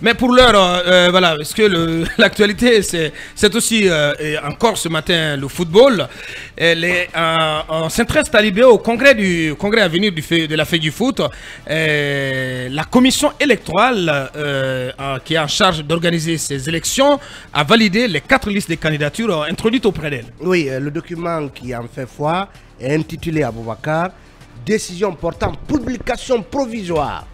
Mais pour l'heure, voilà, parce que l'actualité, c'est aussi, encore ce matin, le football. On s'intéresse à l'IBO au congrès à venir de la Fédération du foot. La commission électorale qui est en charge d'organiser ces élections a validé les 4 listes de candidatures introduites auprès d'elle. Oui, le document qui en fait foi est intitulé Aboubacar, décision portant publication provisoire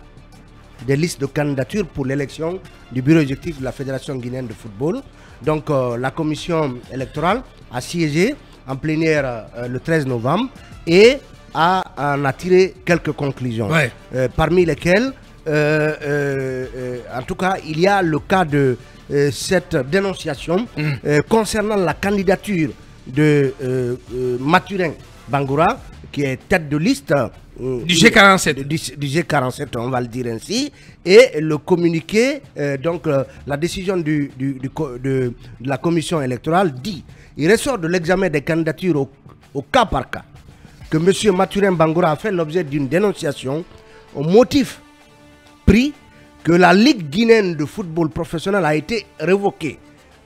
des listes de candidatures pour l'élection du bureau exécutif de la Fédération guinéenne de football. Donc la commission électorale a siégé en plénière le 13 novembre et en a tiré quelques conclusions. Ouais. Parmi lesquelles, en tout cas, il y a le cas de cette dénonciation concernant la candidature de Mathurin Bangoura, qui est tête de liste du G47. Du G47, on va le dire ainsi. Et le communiqué, donc la décision de la commission électorale dit: il ressort de l'examen des candidatures au cas par cas que M. Mathurin Bangoura a fait l'objet d'une dénonciation au motif pris que la Ligue guinéenne de football professionnel a été révoquée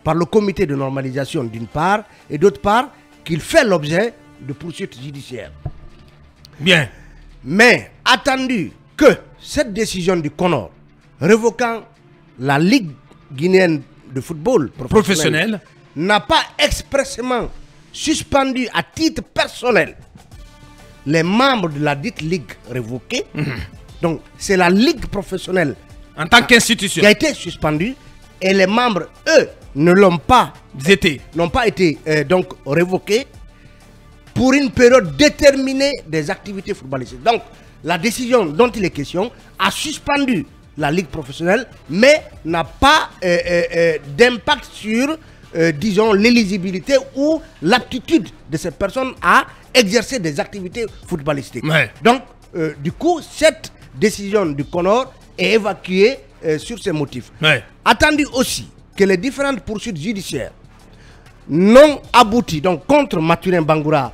par le comité de normalisation d'une part, et d'autre part qu'il fait l'objet de poursuites judiciaires. Bien. Mais attendu que cette décision du CONOR révoquant la Ligue guinéenne de football professionnel n'a pas expressément suspendu à titre personnel les membres de la dite Ligue révoquée. Donc c'est la Ligue professionnelle en tant qu'institution qui a été suspendue, et les membres, eux, ne l'ont pas été, donc révoqués pour une période déterminée des activités footballistiques. Donc, la décision dont il est question a suspendu la Ligue professionnelle, mais n'a pas d'impact sur, disons, l'éligibilité ou l'aptitude de cette personne à exercer des activités footballistiques. Ouais. Donc, du coup, cette décision du CONOR est évacuée sur ces motifs. Ouais. Attendu aussi que les différentes poursuites judiciaires non abouties, donc contre Mathurin Bangoura,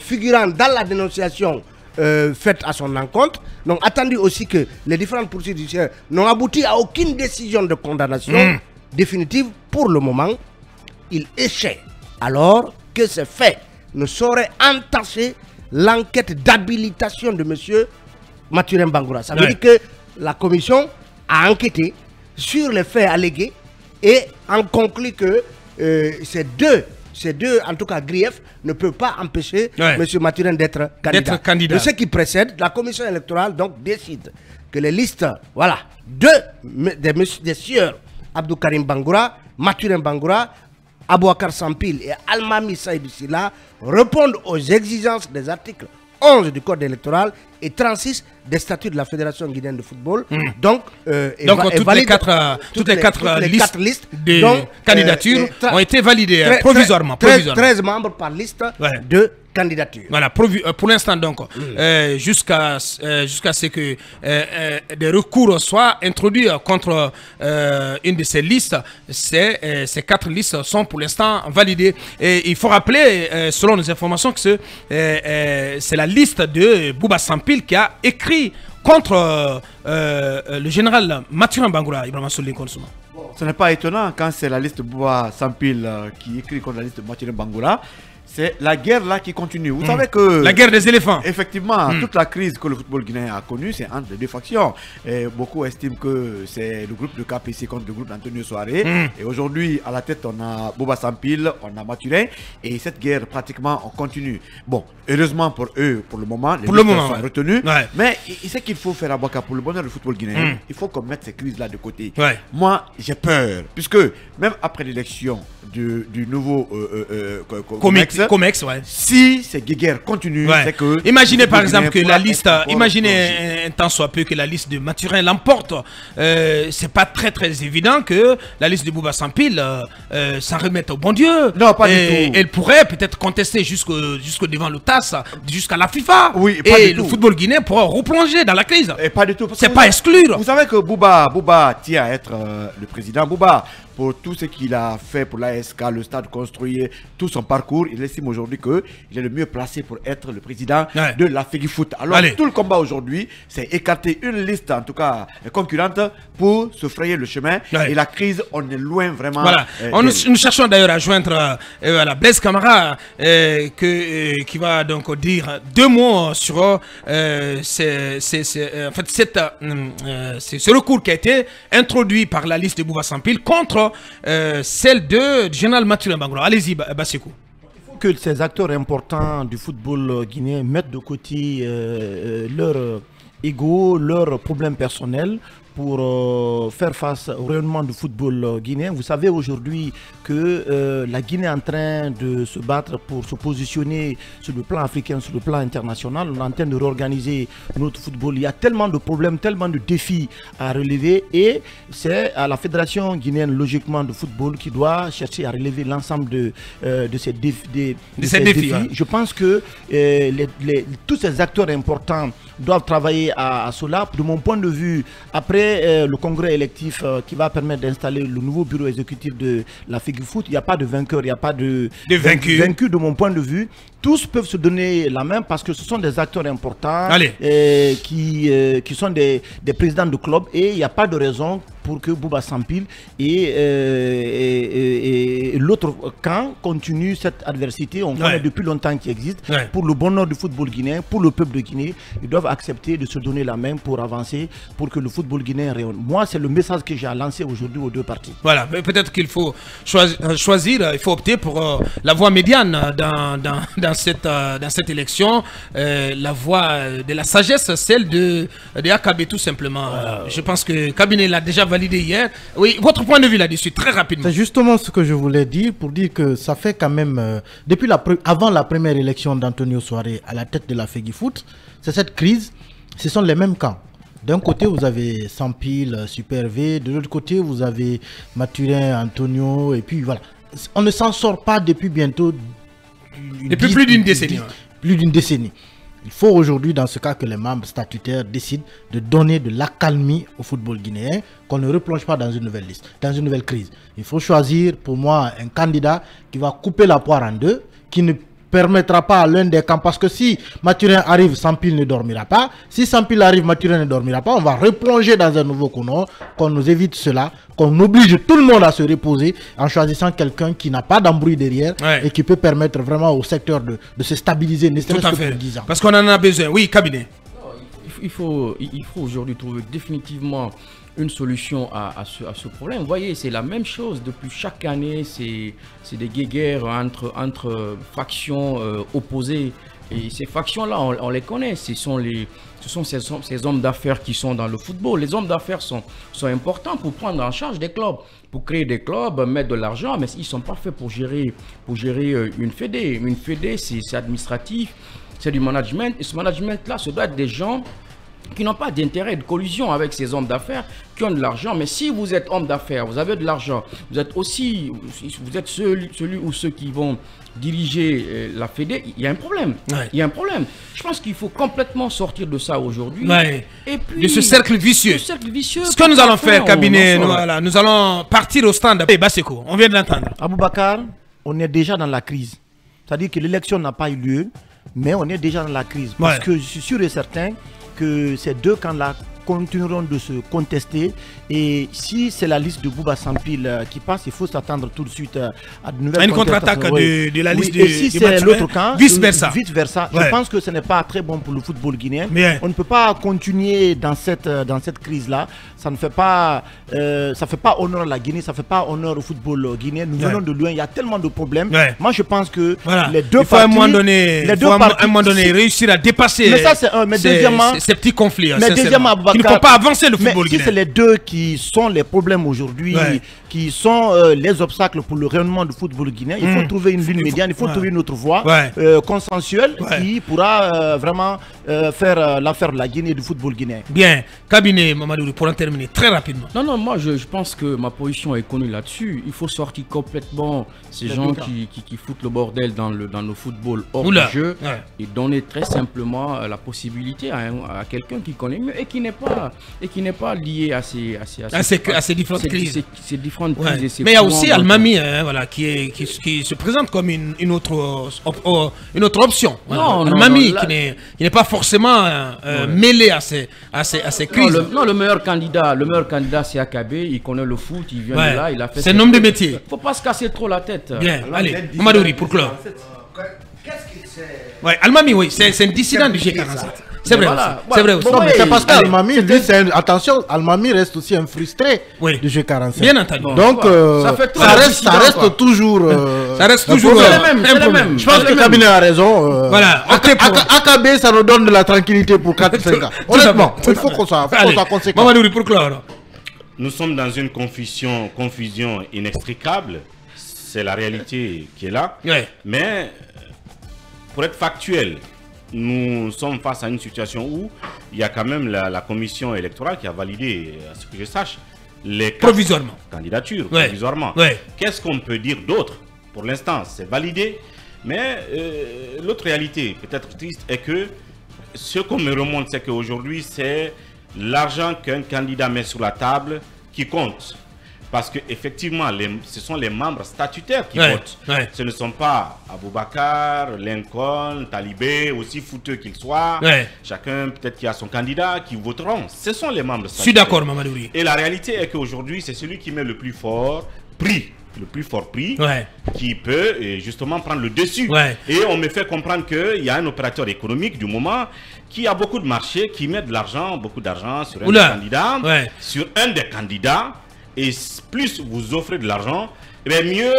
figurant dans la dénonciation faite à son encontre, donc attendu aussi que les différentes poursuites judiciaires n'ont abouti à aucune décision de condamnation définitive pour le moment, il échec, alors que ces faits ne sauraient entacher l'enquête d'habilitation de M. Mathurin Bangoura. Ça veut dire que la commission a enquêté sur les faits allégués et en conclut que ces deux, en tout cas, griefs, ne peuvent pas empêcher M. Mathurin d'être candidat. De ce qui précède, la commission électorale donc décide que les listes, voilà, des sieurs Abdou Karim Bangoura, Mathurin Bangoura, Aboubacar Sampil et Al-Mami Saïdusila répondent aux exigences des articles 11 du code électoral et 36 des statuts de la Fédération guinéenne de football. Donc, toutes les quatre listes de candidatures ont été validées provisoirement. 13 membres par liste de candidatures. Voilà, pour l'instant donc, jusqu'à ce que des recours soient introduits contre une de ces listes, ces 4 listes sont pour l'instant validées. Et il faut rappeler, selon nos informations, que c'est la liste de Bouba Sampil qui a écrit contre le général Mathurin Bangoura. Ce n'est pas étonnant quand c'est la liste de Bouba Sampil qui écrit contre la liste de Mathurin Bangoura. C'est la guerre là qui continue. Vous savez que... la guerre des éléphants. Effectivement, toute la crise que le football guinéen a connue, c'est entre les deux factions. Et beaucoup estiment que c'est le groupe de KPC contre le groupe d'Antonio Soiré. Et aujourd'hui, à la tête, on a Bouba Sampil, on a Mathurin. Et cette guerre, pratiquement, on continue. Bon, heureusement pour eux, pour le moment, les sont retenus. Mais c'est qu'il faut faire à Boubacar pour le bonheur du football guinéen. Il faut qu'on mette ces crises-là de côté. Moi, j'ai peur. Puisque même après l'élection du nouveau Comex, si ces guerres continuent, c'est que... Imaginez par exemple que la liste, imaginez un temps soit peu que la liste de Mathurin l'emporte. C'est pas très évident que la liste de Bouba Sampil s'en remette au bon Dieu. Non, pas du tout. Elle pourrait peut-être contester jusqu'au devant le TAS, jusqu'à la FIFA. Oui, et le football guinéen pourra replonger dans la crise. Et pas du tout. C'est pas exclure. Vous savez que Bouba tient à être le président. Bouba pour tout ce qu'il a fait pour l'ASK, le stade construit, tout son parcours. Il estime aujourd'hui qu'il est le mieux placé pour être le président de la Foot. Alors tout le combat aujourd'hui, c'est écarter une liste en tout cas concurrente pour se frayer le chemin. Et la crise, on est loin vraiment. Voilà. Nous cherchons d'ailleurs à joindre la Blaise Camara qui va donc dire deux mots sur ce recours qui a été introduit par la liste de Bouba Sampil contre celle de Général Mathurin Bangoura. Allez-y, Basseko. Que ces acteurs importants du football guinéen mettent de côté leur ego, leurs problèmes personnels pour faire face au rayonnement du football guinéen. Vous savez aujourd'hui que la Guinée est en train de se battre pour se positionner sur le plan africain, sur le plan international. On est en train de réorganiser notre football. Il y a tellement de problèmes, tellement de défis à relever et c'est à la Fédération guinéenne logiquement de football qui doit chercher à relever l'ensemble de ces défis. Hein. Je pense que tous ces acteurs importants doivent travailler à cela. De mon point de vue, après le congrès électif qui va permettre d'installer le nouveau bureau exécutif de la FEGUFoot, il n'y a pas de vainqueur, il n'y a pas de vaincu de mon point de vue. Tous peuvent se donner la main parce que ce sont des acteurs importants qui sont des présidents de clubs et il n'y a pas de raison pour que Bouba Sampil et l'autre camp continuent cette adversité. On connaît depuis longtemps qui existe. Pour le bonheur du football guinéen, pour le peuple de Guinée, ils doivent accepter de se donner la main pour avancer, pour que le football guinéen rayonne. Moi, c'est le message que j'ai lancé aujourd'hui aux deux parties. Voilà, peut-être qu'il faut choisir, il faut opter pour la voie médiane dans cette élection, la voie de la sagesse, celle de Akabé tout simplement. Je pense que le cabinet l'a déjà validé hier. Oui, votre point de vue là-dessus, très rapidement. C'est justement ce que je voulais dire pour dire que ça fait quand même, avant la première élection d'Antonio Soare à la tête de la FEGUFoot, c'est cette crise, ce sont les mêmes camps. D'un côté, vous avez Sampil, Super V, de l'autre côté, vous avez Mathurin, Antonio, et puis voilà. On ne s'en sort pas depuis bientôt... Depuis plus d'une décennie. Plus d'une décennie. Il faut aujourd'hui, dans ce cas, que les membres statutaires décident de donner de l'accalmie au football guinéen, qu'on ne replonge pas dans une nouvelle liste, dans une nouvelle crise. Il faut choisir, pour moi, un candidat qui va couper la poire en deux, qui ne permettra pas à l'un des camps, parce que si Mathurin arrive, Sampil ne dormira pas. Si Sampil arrive, Mathurin ne dormira pas. On va replonger dans un nouveau courant, qu'on nous évite cela, qu'on oblige tout le monde à se reposer en choisissant quelqu'un qui n'a pas d'embrouille derrière et qui peut permettre vraiment au secteur de se stabiliser, ne serait-ce que pour 10 ans. Parce qu'on en a besoin. Oui, cabinet. Il faut aujourd'hui trouver définitivement une solution à ce problème. Vous voyez, c'est la même chose depuis chaque année, c'est des guéguerres entre factions opposées. Et ces factions-là, on les connaît. Ce sont ces hommes d'affaires qui sont dans le football. Les hommes d'affaires sont importants pour prendre en charge des clubs, pour créer des clubs, mettre de l'argent, mais ils ne sont pas faits pour gérer une fédé. Une fédé, c'est administratif, c'est du management. Et ce management-là, ça doit être des gens qui n'ont pas d'intérêt de collusion avec ces hommes d'affaires qui ont de l'argent. Mais si vous êtes homme d'affaires, vous avez de l'argent, vous êtes celui ou ceux qui vont diriger la Fédé, il y a un problème. Il y a un problème. Je pense qu'il faut complètement sortir de ça aujourd'hui. Et puis de ce cercle vicieux. Ce que nous allons faire, cabinet, nous allons partir au stand. Et Basseko, on vient de l'entendre. Aboubacar, on est déjà dans la crise. C'est-à-dire que l'élection n'a pas eu lieu, mais on est déjà dans la crise. Parce que je suis sûr et certain que ces deux camps-là continueront de se contester et si c'est la liste de Bouba Sampil qui passe, il faut s'attendre tout de suite à de nouvelles contre-attaques de la liste et si c'est l'autre camp, vice-versa. Je pense que ce n'est pas très bon pour le football guinéen. On ne peut pas continuer dans cette crise-là. Ça ne fait pas honneur à la Guinée, ça ne fait pas honneur au football guinéen. Nous venons de loin, il y a tellement de problèmes. Moi, je pense que les deux parties... Il faut à un moment donné réussir à dépasser ces petits conflits. Mais deuxièmement, il ne faut pas avancer le football guinéen. Si c'est les deux qui sont les problèmes aujourd'hui, qui sont les obstacles pour le rayonnement du football guinéen, il faut trouver une ligne médiane, il faut trouver une autre voie consensuelle qui pourra vraiment faire l'affaire de la Guinée et du football guinéen. Bien, cabinet Mamadou, pour en terminer très rapidement. Non, moi je pense que ma position est connue là-dessus. Il faut sortir complètement ces gens qui foutent le bordel dans le football hors du jeu et donner très simplement la possibilité à quelqu'un qui connaît mieux et qui n'est pas qui n'est pas lié à ces différentes crises. Mais il y a aussi Al-Mami qui se présente comme une autre option. Al-Mami qui n'est pas forcément mêlé à ces crises. Non, le meilleur candidat c'est Akabé, il connaît le foot, il vient de là, il a fait... C'est un homme de métier. Il ne faut pas se casser trop la tête. Bien, allez, Madouri, pour clore. Qu'est-ce que c'est? Ouais, Al-Mami, oui, c'est un dissident du G47. C'est vrai, voilà. C'est vrai. Aussi. Non, mais c'est parce qu'Al-Mami, lui, attention, Al-Mami reste aussi un frustré du G47. Bien entendu. Donc, ça reste toujours le même. Je pense que le cabinet a raison. Voilà. AKB, ça nous donne de la tranquillité pour 4-5 ans. Honnêtement, il faut qu'on soit conséquent. Mamadouri, pour clore. Nous sommes dans une confusion inextricable. C'est la réalité qui est là. Mais pour être factuel, nous sommes face à une situation où il y a quand même la commission électorale qui a validé, à ce que je sache, les candidatures provisoirement. Qu'est-ce qu'on peut dire d'autre? Pour l'instant, c'est validé. Mais l'autre réalité, peut-être triste, est que ce qu'on me remonte, c'est qu'aujourd'hui, c'est l'argent qu'un candidat met sur la table qui compte. Parce qu'effectivement, ce sont les membres statutaires qui votent. Ce ne sont pas Aboubacar, Lincoln, Talibé, aussi fouteux qu'ils soient. Chacun, peut-être qu'il a son candidat, qui voteront. Ce sont les membres statutaires. Je suis d'accord, Mamadouri. Et la réalité est qu'aujourd'hui, c'est celui qui met le plus fort prix. Le plus fort prix qui peut justement prendre le dessus. Et on me fait comprendre qu'il y a un opérateur économique du moment qui a beaucoup de marchés, qui met de l'argent, beaucoup d'argent sur un candidat, sur un des candidats. Et plus vous offrez de l'argent, mieux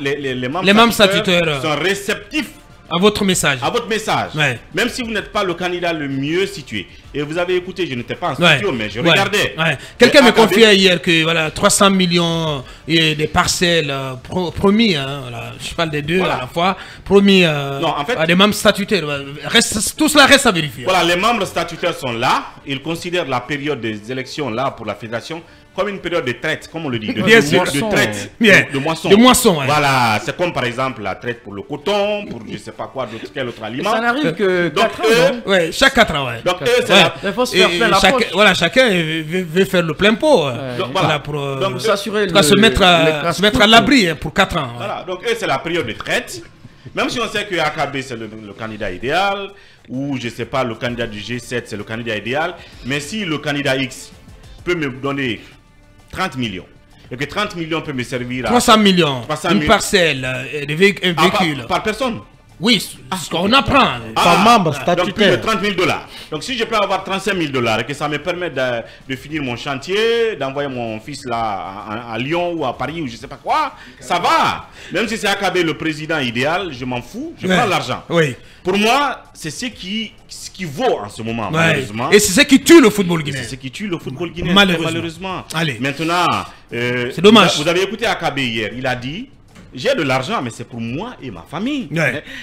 les membres statutaires sont réceptifs à votre message. Même si vous n'êtes pas le candidat le mieux situé. Et vous avez écouté, je n'étais pas en studio, mais je regardais. Quelqu'un me confiait hier que voilà, 300 millions et des parcelles promis, voilà, je parle des deux à la fois, promis à des membres statutaires. Tout cela reste à vérifier. Voilà, les membres statutaires sont là. Ils considèrent la période des élections là pour la fédération comme une période de traite, comme on le dit, de moisson. Voilà, c'est comme par exemple la traite pour le coton, pour je ne sais pas quoi, quel autre aliment. Et ça n'arrive que chaque 4 ans. Donc eux, c'est chacun veut faire le plein pot. Donc s'assurer se mettre à l'abri pour 4 ans. Voilà, donc eux, c'est la période de traite. Même si on sait que AKB c'est le candidat idéal, ou je ne sais pas, le candidat du G7 c'est le candidat idéal, mais si le candidat X peut me donner 30 millions. Et que 30 millions peut me servir à... 300 millions. Parcelle, des véhicules. Par personne? Oui, ce qu'on apprend. Par membre statutaire. Donc plus de 30 000 $. Donc si je peux avoir 35 000 $ et que ça me permet de finir mon chantier, d'envoyer mon fils là à Lyon ou à Paris ou je sais pas quoi, ça va. Même si c'est AKB le président idéal, je m'en fous, je prends l'argent. Pour moi, c'est ce qui vaut en ce moment, malheureusement. Et c'est ce qui tue le football guinéen. C'est ce qui tue le football guinéen, malheureusement. Allez. Maintenant, c'est dommage. Vous avez écouté AKB hier, il a dit: j'ai de l'argent, mais c'est pour moi et ma famille.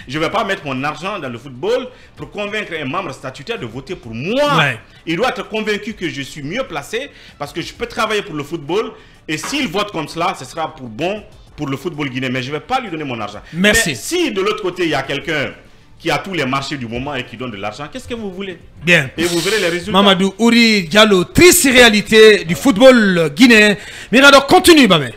Je ne vais pas mettre mon argent dans le football pour convaincre un membre statutaire de voter pour moi. Il doit être convaincu que je suis mieux placé parce que je peux travailler pour le football. Et s'il vote comme cela, ce sera pour bon pour le football guinéen. Mais je ne vais pas lui donner mon argent. Merci. Mais si de l'autre côté, il y a quelqu'un qui a tous les marchés du moment et qui donne de l'argent, qu'est-ce que vous voulez? Bien. Et vous verrez les résultats. Mamadou Ouri Diallo, triste réalité du football guinéen. Mais alors, continue, Bamé.